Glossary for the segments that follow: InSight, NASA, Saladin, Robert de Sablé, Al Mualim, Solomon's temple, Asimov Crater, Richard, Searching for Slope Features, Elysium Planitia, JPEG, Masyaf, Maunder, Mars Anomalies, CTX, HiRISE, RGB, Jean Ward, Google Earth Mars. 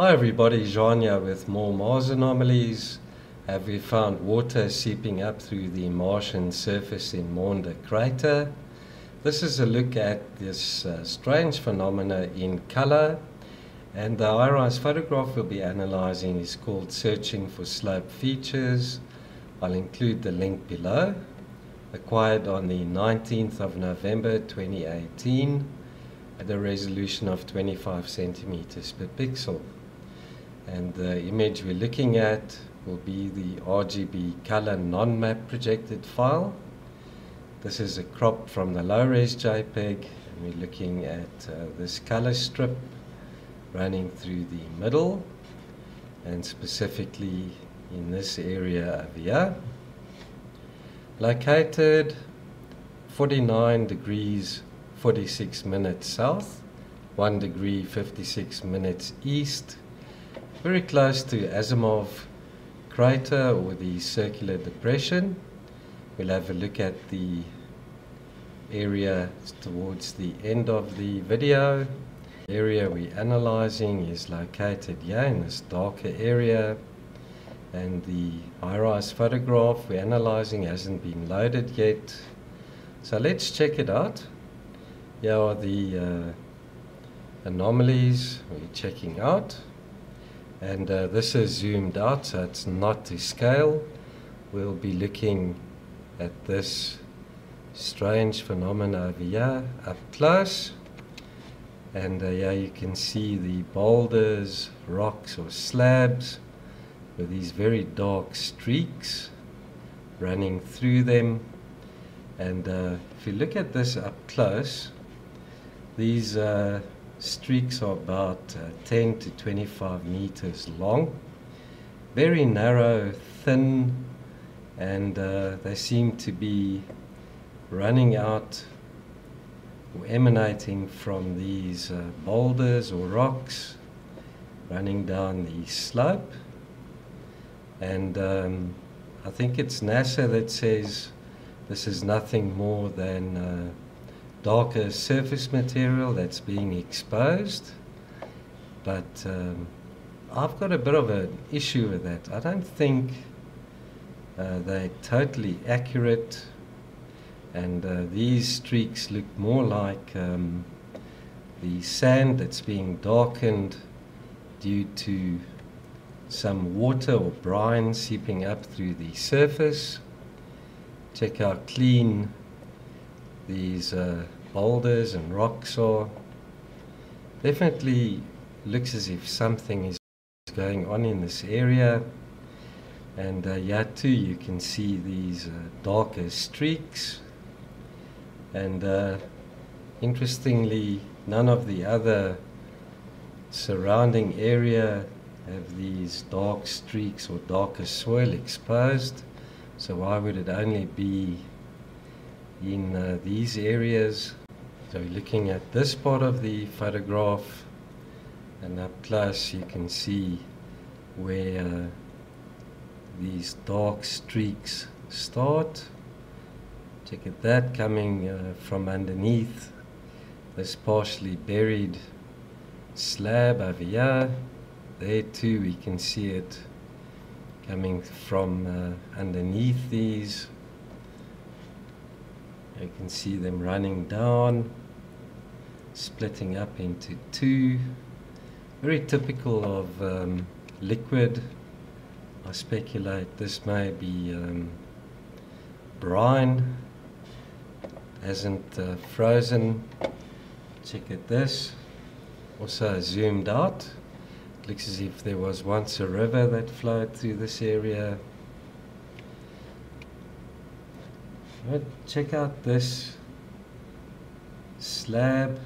Hi everybody, Jean here with more Mars Anomalies. Have we found water seeping up through the Martian surface in Maunder Crater? This is a look at this strange phenomena in color, and the HiRISE photograph we'll be analyzing is called Searching for Slope Features. I'll include the link below. Acquired on the 19th of November 2018 at a resolution of 25 centimeters per pixel. And the image we're looking at will be the RGB color non-map projected file. This is a crop from the low-res JPEG, and we're looking at this color strip running through the middle, and specifically in this area over here. Located 49 degrees 46 minutes south, 1 degree 56 minutes east, very close to Asimov Crater, or the circular depression. We'll have a look at the area towards the end of the video. The area we're analyzing is located here in this darker area, and the HiRISE photograph we're analyzing hasn't been loaded yet. So let's check it out. Here are the anomalies we're checking out, and this is zoomed out, so it's not to scale. We'll be looking at this strange phenomena over here up close, and here you can see the boulders, rocks or slabs with these very dark streaks running through them. And if you look at this up close, these streaks are about 10 to 25 meters long, very narrow, thin, and they seem to be running out or emanating from these boulders or rocks running down the slope. And I think it's NASA that says this is nothing more than darker surface material that's being exposed. But I've got a bit of an issue with that. I don't think they're totally accurate, and these streaks look more like the sand that's being darkened due to some water or brine seeping up through the surface. Check how clean these boulders and rocks are. Definitely looks as if something is going on in this area. And here too you can see these darker streaks, and interestingly none of the other surrounding area have these dark streaks or darker soil exposed, so why would it only be in these areas? So looking at this part of the photograph, and up close you can see where these dark streaks start. Check at that, coming from underneath this partially buried slab over here. There too we can see it coming from underneath these. You can see them running down, splitting up into two. Very typical of liquid. I speculate this may be brine, hasn't frozen. Check at this, also zoomed out. It looks as if there was once a river that flowed through this area. Right, check out this slab,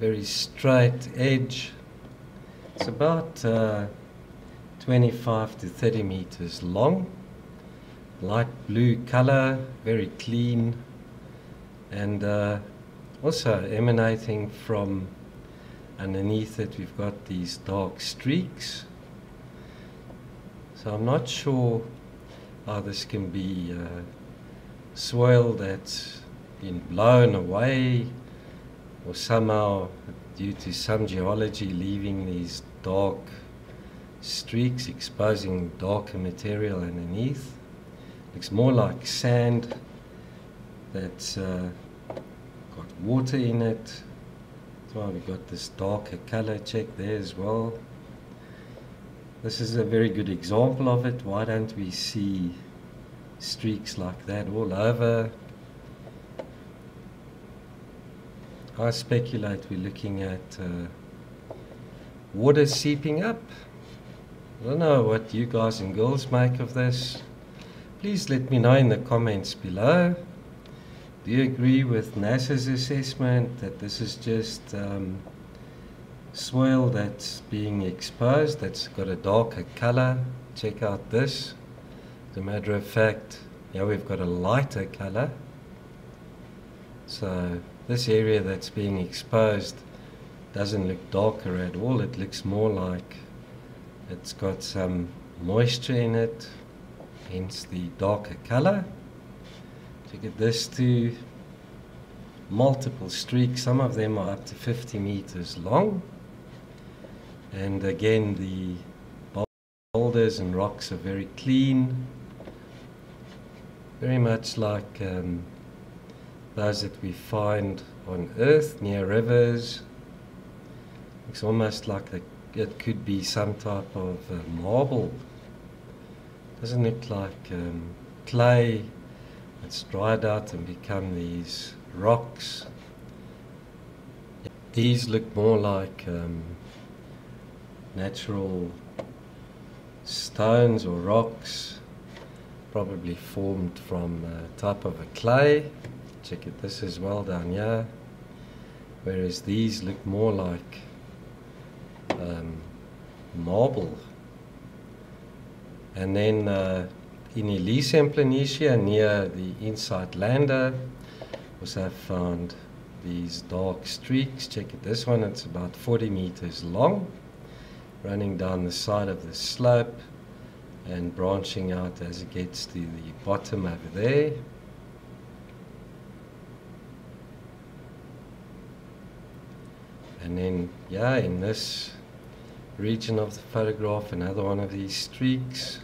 very straight edge. It's about 25 to 30 meters long, light blue color, very clean, and also emanating from underneath it we've got these dark streaks. So I'm not sure how this can be soil that's been blown away, or somehow due to some geology leaving these dark streaks, exposing darker material underneath. Looks more like sand that's got water in it. That's why we've got this darker color check there as well. This is a very good example of it. Why don't we see streaks like that all over? I speculate we're looking at water seeping up. I don't know what you guys and girls make of this. Please let me know in the comments below. Do you agree with NASA's assessment that this is just soil that's being exposed, that's got a darker color? Check out this. As a matter of fact, yeah, we've got a lighter color. So this area that's being exposed doesn't look darker at all. It looks more like it's got some moisture in it, hence the darker color. Check at this too. Multiple streaks, some of them are up to 50 meters long. And again, the boulders and rocks are very clean, very much like those that we find on Earth near rivers. It's almost like it could be some type of marble. Doesn't look like clay that's dried out and become these rocks. These look more like natural stones or rocks, probably formed from a type of a clay. Check it this as well down here, whereas these look more like marble. And then in Elysium Planitia, near the InSight lander, also found these dark streaks. Check it this one, it's about 40 meters long, running down the side of the slope and branching out as it gets to the bottom over there. And then, yeah, in this region of the photograph, another one of these streaks,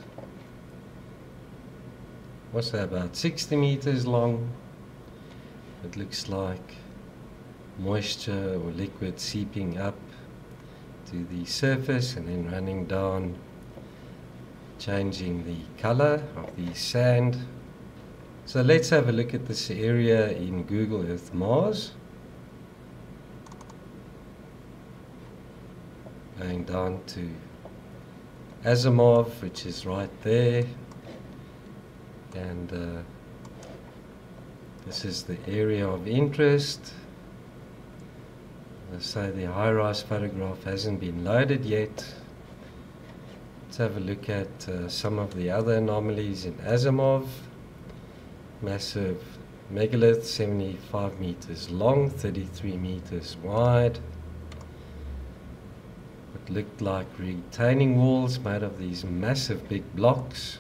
also about 60 meters long. It looks like moisture or liquid seeping up to the surface and then running down, changing the color of the sand. So let's have a look at this area in Google Earth Mars. Going down to Asimov, which is right there, and this is the area of interest. As I say, the HiRISE photograph hasn't been loaded yet. Let's have a look at some of the other anomalies in Asimov. Massive megalith, 75 meters long, 33 meters wide. Looked like retaining walls made of these massive big blocks.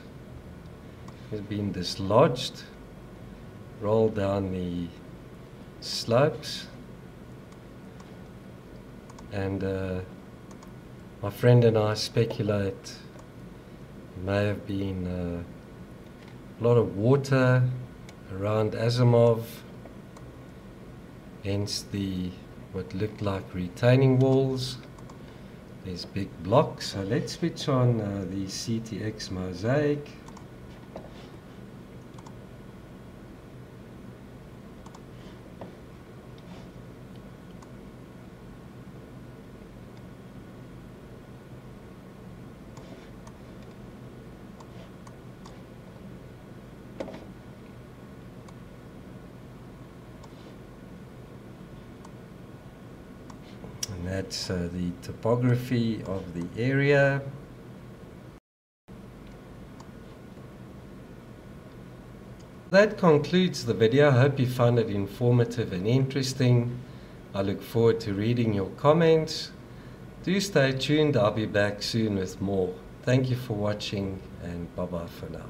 It's been dislodged, rolled down the slopes, and my friend and I speculate it may have been a lot of water around Asimov, hence the what looked like retaining walls. These big blocks. So let's switch on the CTX mosaic. That's the topography of the area. That concludes the video. I hope you found it informative and interesting. I look forward to reading your comments. Do stay tuned. I'll be back soon with more. Thank you for watching, and bye bye for now.